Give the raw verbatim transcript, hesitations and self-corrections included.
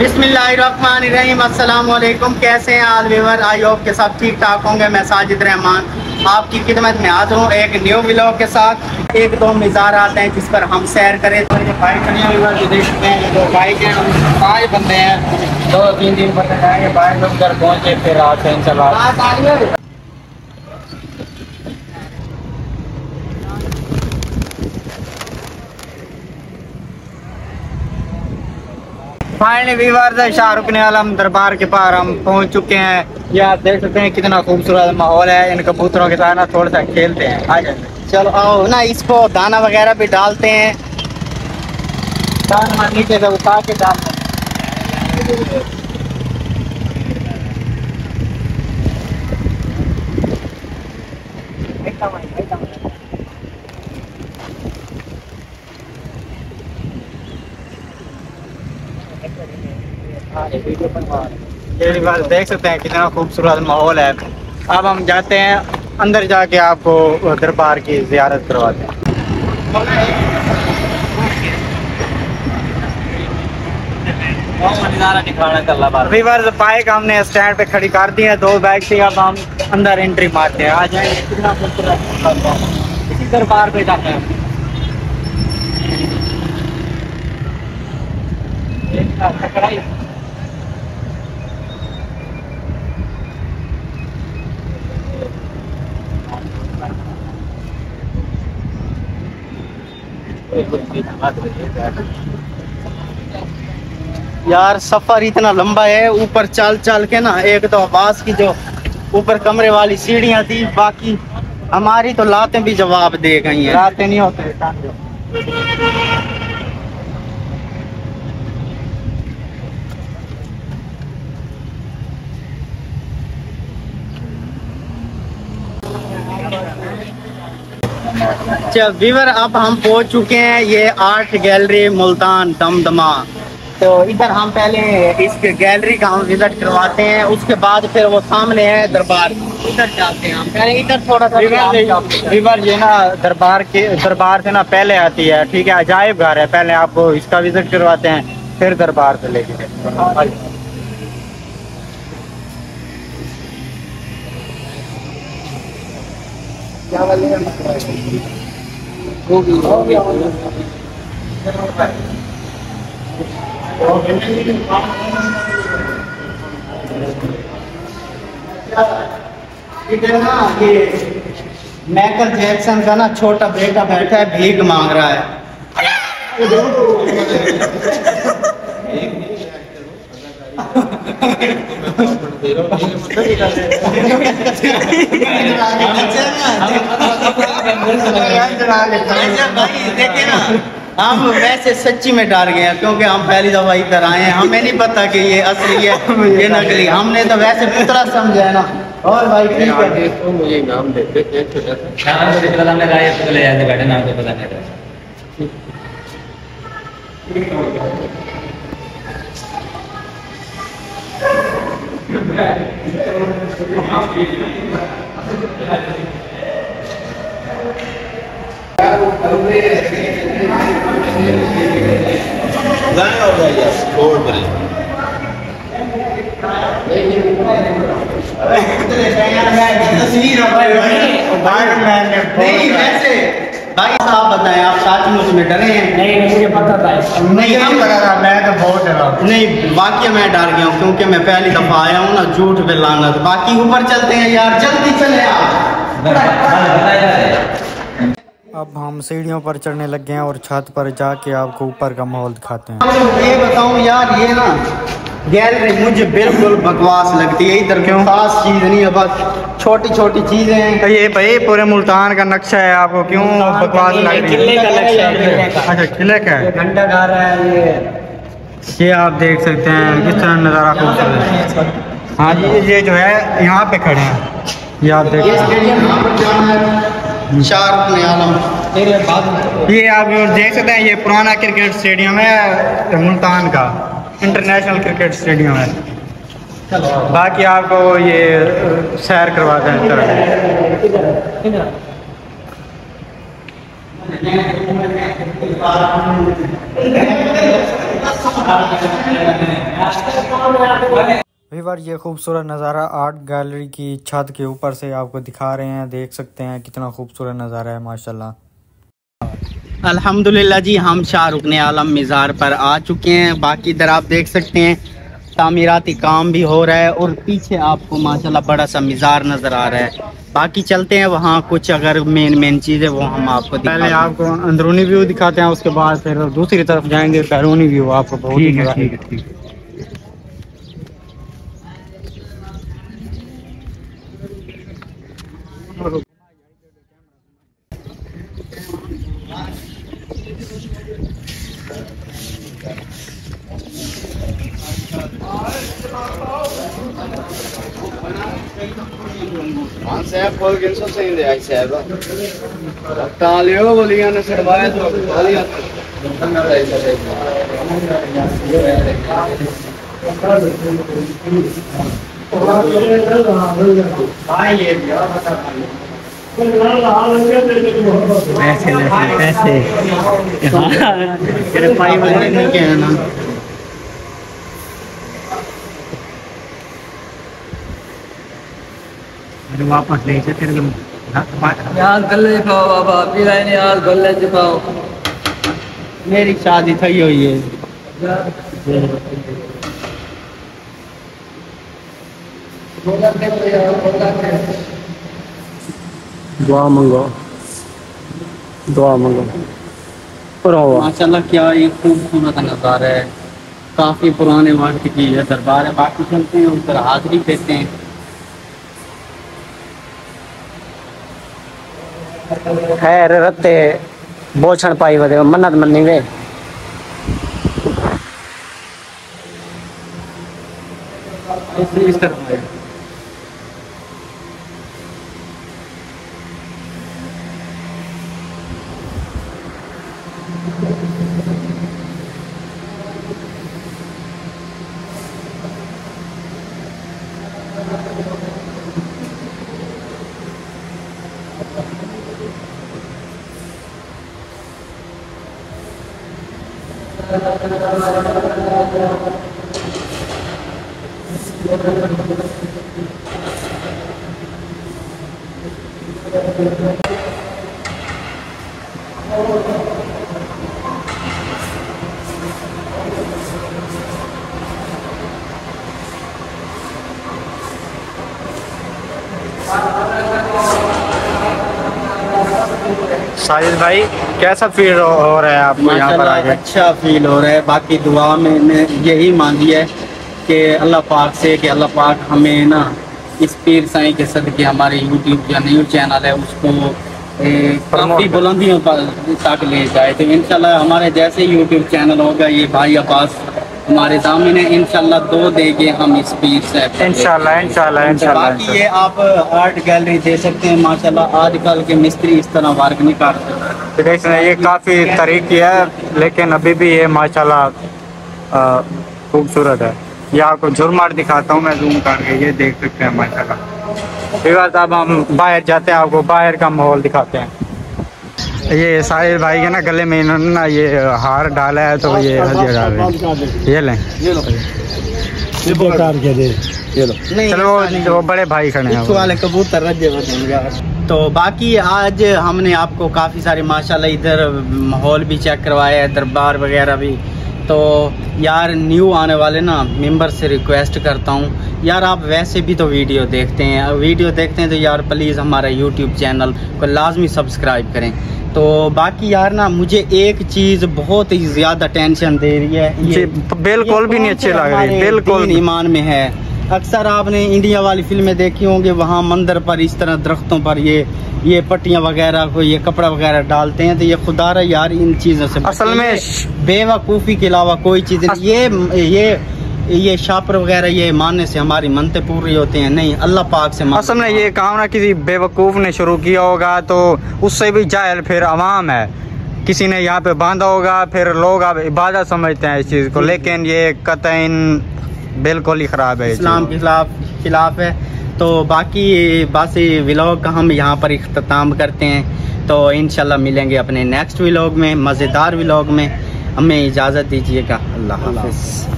बिस्मिल्लाहिर्रहमानिर्रहीम। अस्सलाम वालेकुम। कैसे हैं ऑल व्यूअर? आई होप के सब ठीक ठाक होंगे। मैं साजिद रहमान आपकी खिदमत में हाजिर हूँ एक न्यू व्लॉग के साथ। एक दो मज़ार आते हैं जिस पर हम सैर करें। तो ये बाइक हैं, दो बाइक हैं, पाँच बंदे हैं, दो तीन दिन बंदे जाएंगे। बाइक लोग घर पहुँचे फिर आते हैं। चला फाइनली वीवर शाह रुकन-ए-आलम दरबार के पार हम पहुंच चुके हैं। ये आप देख सकते हैं कितना खूबसूरत माहौल है। इन कबूतरों के साथ ना थोड़ा सा खेलते हैं। आ जाए चलो आओ ना। इसको दाना वगैरह भी डालते हैं, दाना नीचे से उतार के डालते हैं। ये देख सकते हैं कितना खूबसूरत माहौल है। अब हम जाते हैं अंदर, जाके आपको दरबार की ज़ियारत करवाते हैं। बाइक हमने स्टैंड पे खड़ी कर दी है, दो बाइक से। अब हम अंदर एंट्री मारते हैं। आ जाएंगे कितना खूबसूरत इसी दरबार पे जाते हैं। यार सफर इतना लंबा है। ऊपर चल चल के ना एक तो आवाज की जो ऊपर कमरे वाली सीढ़ियां थी, बाकी हमारी तो लातें भी जवाब दे गई हैं। लातें नहीं होते। अच्छा वीवर, अब हम पहुंच चुके हैं ये आर्ट गैलरी मुल्तान दमदमा। तो इधर हम पहले इस गैलरी का हम विजिट करवाते हैं, उसके बाद फिर वो सामने है दरबार, इधर जाते हैं हम। पहले इधर थोड़ा सा वीवर, ये ना दरबार के दरबार से ना पहले आती है, ठीक है। अजायब घर है, पहले आपको इसका विजिट करवाते हैं फिर दरबार से लेके। माइकल जैक्सन का ना छोटा बेटा बैठा है, भीख मांग रहा है। हम वैसे सच्ची में डर गए हैं क्योंकि हम पहली दफा इधर आए हैं। हमें नहीं पता कि ये असली है ये नकली। हमने तो वैसे पुतला समझा है ना। और भाई ठीक है, तो मुझे नाम देते हैं छोटा सा। नाम देते हमने गाया तो ले आए थे, नाम तो पता नहीं। भाई साहब बताएं, आप सच में उसमें डरे हैं? नहीं मुझे पता था। नहीं हम डरा था, मैं तो बहुत डरा। नहीं वाकई मैं डर गया हूँ क्योंकि मैं पहली दफा आया हूँ ना। झूठ पे लानत। बाकी ऊपर चलते हैं यार, जल्दी चले आप। अब हम सीढ़ियों पर चढ़ने लग गए हैं और छत पर जाके आपको ऊपर का माहौल दिखाते हैं। ये बताऊँ यार, ये ना गैलरी मुझे बिल्कुल बकवास लगती है। इधर क्यों खास चीज़ नहीं है, बस छोटी छोटी चीज़ें हैं। ये भाई पूरे मुल्तान का नक्शा है, आपको क्यों बकवास लग रही है? किले का नक्शा है। अच्छा किले का है, घंटा घर है ये। ये आप देख सकते हैं किस तरह नज़ारा खूबसूरत है। हाँ जी, ये जो है यहाँ पे खड़े हैं, ये आप देख सकते हैं शाह रुकन-ए-आलम। ये आप देख सकते हैं, ये पुराना क्रिकेट स्टेडियम है मुल्तान का, इंटरनेशनल क्रिकेट स्टेडियम है। बाकी आपको ये सैर करवाते हैं। चलो व्यूअर, ये खूबसूरत नज़ारा आर्ट गैलरी की छत के ऊपर से आपको दिखा रहे हैं। देख सकते हैं कितना खूबसूरत नज़ारा है माशाल्लाह। अल्हम्दुलिल्लाह जी, हम शाह रुकन-ए-आलम मज़ार पर आ चुके हैं। बाकी इधर आप देख सकते हैं तामीराती काम भी हो रहा है और पीछे आपको माशाल्लाह बड़ा सा मज़ार नज़र आ रहा है। बाकी चलते हैं वहाँ, कुछ अगर मेन मेन चीज़ें वो हम आपको दिखाते हैं। पहले आपको अंदरूनी व्यू दिखाते हैं, उसके बाद फिर दूसरी तरफ जाएंगे, बैरूनी व्यू आपको बहुत ही मज़ा आएगा। पैसे पैसे क्या है ना, वापस नहीं से तेरे को मेरी शादी थी हुई है। दुआ मंगो, दुआ मंगो। माशाल्लाह क्या ये खूबसूरत नज़ारा है, काफी पुराने वक्त की यह दरबार है। बाकी चलते हैं उस पर हाजिरी देते हैं। खैर रत्ते बोछण पाई वे मन्नत मनी वे साजिद भाई, कैसा फील हो रहा है आपको यहाँ पर आके? अच्छा फील हो रहा है। बाकी दुआ में मैं यही मांगी है कि अल्लाह पाक से कि अल्लाह पाक हमें ना इस पीर साईं के सदके हमारे यूट्यूब या न्यूज़ चैनल है उसको काफ़ी बुलंदियों पर तक ले जाए। तो इंशाल्लाह हमारे जैसे यूट्यूब चैनल होगा, ये भाई अब्बास हमारे सामने ने इंशाल्लाह दो देंगे हम इस पीर से इंशाल्लाह इंशाल्लाह इंशाल्लाह। बाकी ये आप आर्ट गैलरी दे सकते हैं माशाल्लाह, आजकल के मिस्त्री इस तरह वर्क नहीं कर सकते। देखिए ये काफ़ी तरीकी है, लेकिन अभी भी ये माशाल्लाह खूबसूरत है। ये आपको झुरमार दिखाता हूँ मैं जूम करके, ये देख सकते हैं माशाल्लाह। फिर अब हम बाहर जाते हैं, आपको बाहर का माहौल दिखाते हैं। ये साहिल भाई के ना गले में इन्होंने ना ये हार डाला है, तो ये हदिया डाल रहे। ये लें, ये लो, ये बेकार के दे, ये लो। चलो वो बड़े भाई खड़े हैं, वाले कबूतर रजे बन। तो बाकी आज हमने आपको काफ़ी सारे माशाल्लाह इधर माहौल भी चेक करवाया है, दरबार वगैरह भी। तो यार न्यू आने वाले ना मेंबर से रिक्वेस्ट करता हूँ, यार आप वैसे भी तो वीडियो देखते हैं, वीडियो देखते हैं तो यार प्लीज़ हमारा यूट्यूब चैनल को लाजमी सब्सक्राइब करें। तो बाकी यार ना मुझे एक चीज़ बहुत ही ज़्यादा टेंशन दे रही है, ये बिल्कुल भी नहीं अच्छी लग रही, बिल्कुल ईमान में है। अक्सर आपने इंडिया वाली फिल्में देखी होंगी, वहाँ मंदिर पर इस तरह दरख्तों पर ये ये पट्टियाँ वगैरह को ये कपड़ा वगैरह डालते हैं। तो ये खुदा रा यार इन चीज़ों से असल में बेवकूफ़ी के अलावा कोई चीज़ नहीं। ये ये ये शापर वगैरह ये मानने से हमारी मनते पूरी होते हैं, नहीं अल्लाह पाक से। असल में ये काम ना किसी बेवकूफ़ ने शुरू किया होगा, तो उससे भी जाहिल फिर आवाम है, किसी ने यहाँ पे बांधा होगा, फिर लोग अब इबादत समझते हैं इस चीज़ को। लेकिन ये कतईन बिल्कुल ही ख़राब है, इस्लाम के खिलाफ खिलाफ है। तो बाकी बासी व्लॉग का हम यहाँ पर इख्तिताम करते हैं। तो इंशाल्लाह मिलेंगे अपने नेक्स्ट व्लॉग में, मज़ेदार व्लॉग में। हमें इजाज़त दीजिएगा, अल्लाह हाफ़िज़।